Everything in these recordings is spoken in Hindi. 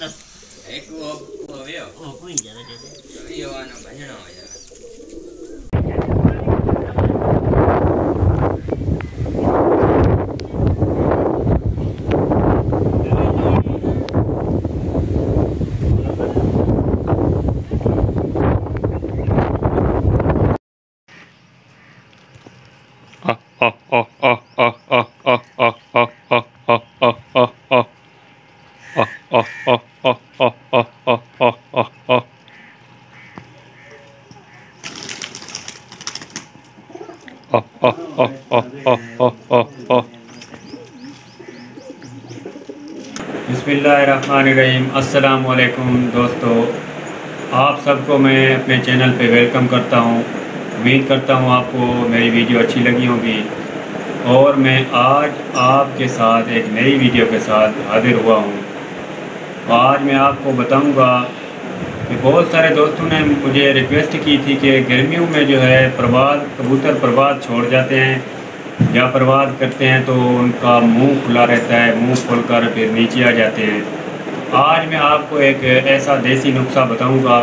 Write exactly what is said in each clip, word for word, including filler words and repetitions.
Oh, oh, oh, oh, oh, oh, oh, oh, oh, oh, oh, oh, oh, oh, oh, oh, oh, oh, oh, oh, oh, oh, oh. Oh, oh, oh, oh, oh, oh, oh, oh. बिस्मिल्लाहिर्रहमानिर्रहीम। अस्सलामुअलैकुम दोस्तों, आप सबको मैं अपने चैनल पे वेलकम करता हूँ। उम्मीद करता हूँ आपको मेरी वीडियो अच्छी लगी होगी और मैं आज आपके साथ एक नई वीडियो के साथ हाजिर हुआ हूँ। आज मैं आपको बताऊँगा कि बहुत सारे दोस्तों ने मुझे रिक्वेस्ट की थी कि गर्मियों में जो है प्रवास कबूतर प्रवास छोड़ जाते हैं या प्रवास करते हैं तो उनका मुंह खुला रहता है, मुंह खोलकर फिर नीचे आ जाते हैं। आज मैं आपको एक ऐसा देसी नुस्खा बताऊँगा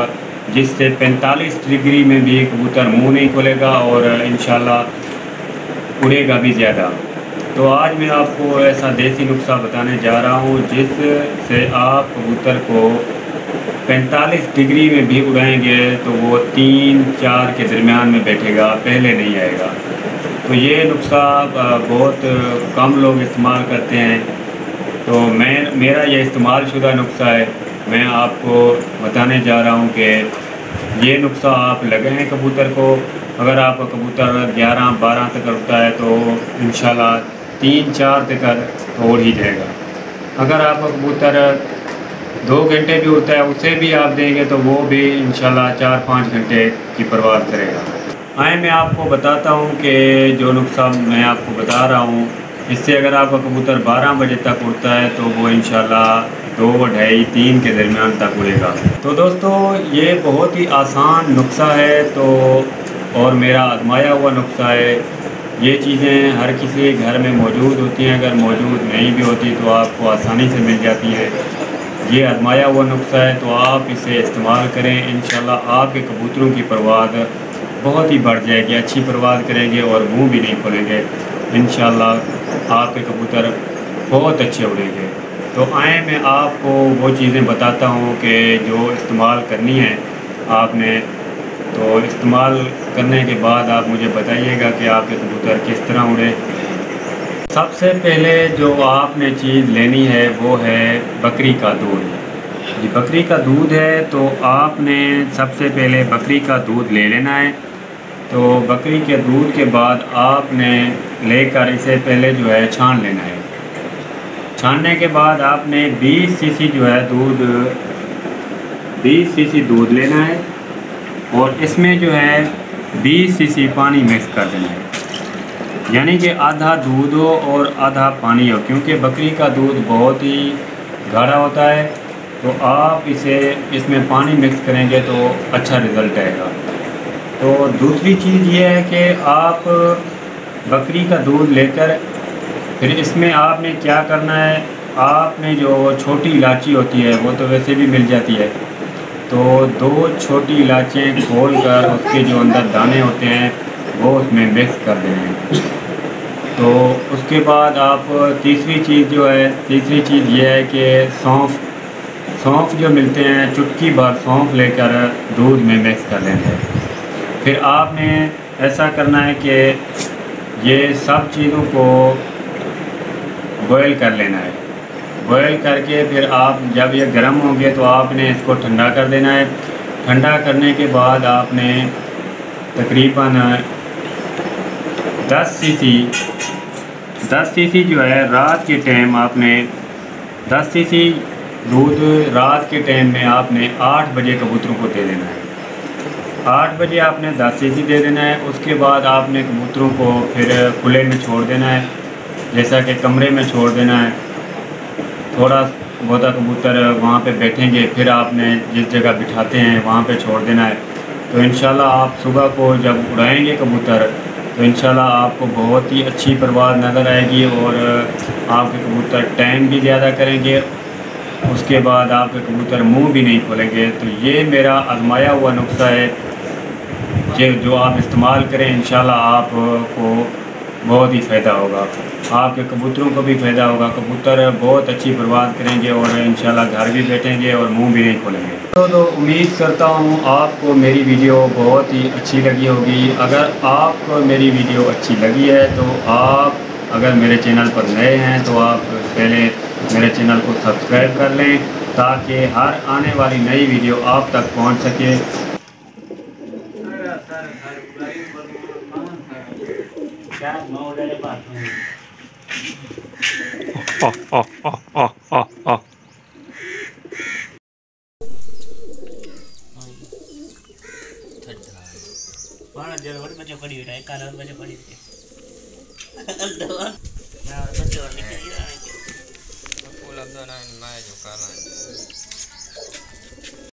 जिससे पैंतालीस डिग्री में भी कबूतर मुंह नहीं खोलेगा और इंशाल्लाह उड़ेगा भी ज़्यादा। तो आज मैं आपको ऐसा देसी नुस्खा बताने जा रहा हूँ जिससे आप कबूतर को पैंतालीस डिग्री में भी उड़ाएंगे तो वो तीन चार के दरमियान में बैठेगा, पहले नहीं आएगा। तो ये नुस्खा बहुत कम लोग इस्तेमाल करते हैं, तो मैं मेरा ये इस्तेमाल शुदा नुस्खा है। मैं आपको बताने जा रहा हूँ कि ये नुस्खा आप लगाएं कबूतर को। अगर आपका कबूतर ग्यारह बारह तक उड़ता है तो इंशाल्लाह तीन चार तक तो उड़ ही जाएगा। अगर आपका कबूतर दो घंटे भी उड़ता है उसे भी आप देंगे तो वो भी इंशाल्लाह चार पाँच घंटे की परवाज़ करेगा। आए मैं आपको बताता हूँ कि जो नुस्खा मैं आपको बता रहा हूँ इससे अगर आपका कबूतर बारह बजे तक उड़ता है तो वो इंशाल्लाह दो ढाई तीन के दरमियान तक उड़ेगा। तो दोस्तों ये बहुत ही आसान नुस्खा है तो और मेरा आजमाया हुआ नुस्खा है। ये चीज़ें हर किसी घर में मौजूद होती हैं, अगर मौजूद नहीं भी होती तो आपको आसानी से मिल जाती है। ये आजमाया हुआ नुस्खा है तो आप इसे इस्तेमाल करें, इंशाल्लाह आपके कबूतरों की परवाज़ बहुत ही बढ़ जाएगी, अच्छी परवाज़ करेंगे और मुँह भी नहीं खोलेंगे, इंशाल्लाह आपके कबूतर बहुत अच्छे उड़ेंगे। तो आए मैं आपको वो चीज़ें बताता हूँ कि जो इस्तेमाल करनी है आपने, तो इस्तेमाल करने के बाद आप मुझे बताइएगा कि आपके कबूतर किस तरह उड़े। सबसे पहले जो आपने चीज़ लेनी है वो है बकरी का दूध। ये बकरी का दूध है तो आपने सबसे पहले बकरी का दूध ले लेना है। तो बकरी के दूध के बाद आपने लेकर इसे पहले जो है छान लेना है। छानने के बाद आपने बीस सीसी जो है दूध बीस सीसी दूध लेना है और इसमें जो है बीस सीसी पानी मिक्स कर देना है, यानी कि आधा दूध हो और आधा पानी हो, क्योंकि बकरी का दूध बहुत ही गाढ़ा होता है। तो आप इसे इसमें पानी मिक्स करेंगे तो अच्छा रिज़ल्ट आएगा। तो दूसरी चीज़ ये है कि आप बकरी का दूध लेकर फिर इसमें आपने क्या करना है, आपने जो छोटी इलायची होती है वो तो वैसे भी मिल जाती है, तो दो छोटी इलायचें खोलकर उसके जो अंदर दाने होते हैं वो उसमें मिक्स कर देंगे। तो उसके बाद आप तीसरी चीज़ जो है तीसरी चीज़ ये है कि सौंफ सौंफ जो मिलते हैं चुटकी भर सौंफ लेकर दूध में मिक्स कर देंगे। फिर आपने ऐसा करना है कि ये सब चीज़ों को बॉयल कर लेना है। बॉयल करके फिर आप जब ये गर्म होंगे तो आपने इसको ठंडा कर देना है। ठंडा करने के बाद आपने तकरीबन दस सीसी जो है रात के टाइम आपने दस सीसी दूध रात के टाइम में आपने आठ बजे कबूतरों को दे देना है। आठ बजे आपने दस सीसी दे देना है। उसके बाद आपने कबूतरों को फिर खुले में छोड़ देना है, जैसा कि कमरे में छोड़ देना है। थोड़ा बहुत कबूतर वहाँ पे बैठेंगे, फिर आपने जिस जगह बिठाते हैं वहाँ पे छोड़ देना है। तो इंशाल्लाह आप सुबह को जब उड़ाएंगे कबूतर तो इंशाल्लाह आपको बहुत ही अच्छी परवाज़ नज़र आएगी और आपके कबूतर टाइम भी ज़्यादा करेंगे उसके बाद आपके कबूतर मुंह भी नहीं खोलेंगे। तो ये मेरा आजमाया हुआ नुस्खा है ये जो आप इस्तेमाल करें इंशाल्लाह आपको बहुत ही फ़ायदा होगा, आपके कबूतरों को भी फ़ायदा होगा, कबूतर बहुत अच्छी बर्बाद करेंगे और इंशाल्लाह घर भी बैठेंगे और मुंह भी नहीं खोलेंगे। तो, तो उम्मीद करता हूँ आपको मेरी वीडियो बहुत ही अच्छी लगी होगी। अगर आपको मेरी वीडियो अच्छी लगी है तो आप अगर मेरे चैनल पर नए हैं तो आप पहले मेरे चैनल को सब्सक्राइब कर लें ताकि हर आने वाली नई वीडियो आप तक पहुंच सके। ओ, ओ, ओ, ओ, ओ, ओ। दवा ना और बच्चे और निकल रहा है।